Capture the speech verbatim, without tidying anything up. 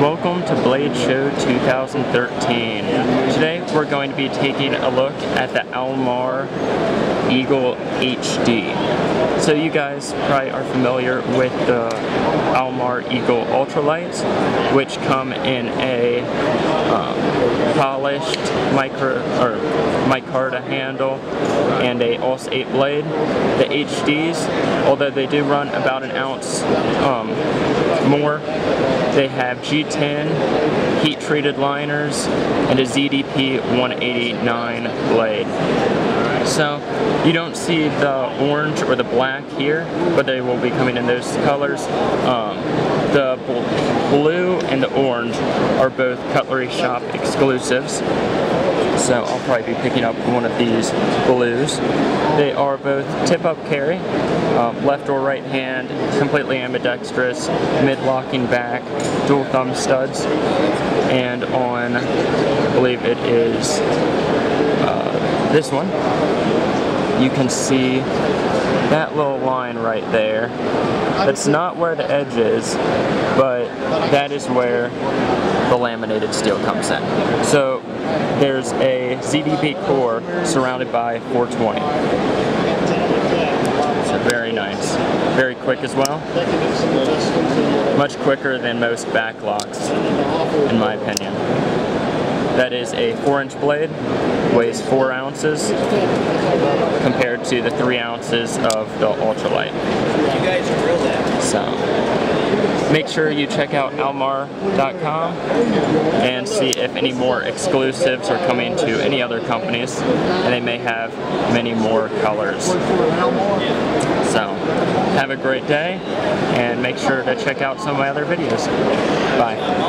Welcome to Blade Show two thousand thirteen. Today we're going to be taking a look at the Almar Eagle H D. So you guys probably are familiar with the Almar Eagle Ultralights, which come in a um, polished micro or micarta handle and a A U S eight blade. The H Ds, although they do run about an ounce um, more, they have G ten, heat-treated liners, and a Z D P one eighty-nine blade. So, you don't see the orange or the black here, but they will be coming in those colors. Um, the bl blue and the orange are both cutlery shop exclusives. So I'll probably be picking up one of these blues. They are both tip-up carry, uh, left or right hand, completely ambidextrous, mid-locking back, dual thumb studs, and on, I believe it is uh, this one, you can see that little line right there. That's not where the edge is, but that is where the laminated steel comes in. So there's a Z D P core surrounded by four twenty. So very nice. Very quick as well. Much quicker than most backlocks, in my opinion. That is a four inch blade, weighs four ounces, compared to the three ounces of the ultralight. You guys are real bad. So, make sure you check out Almar dot com and see if any more exclusives are coming to any other companies, and they may have many more colors. So, have a great day, and make sure to check out some of my other videos. Bye.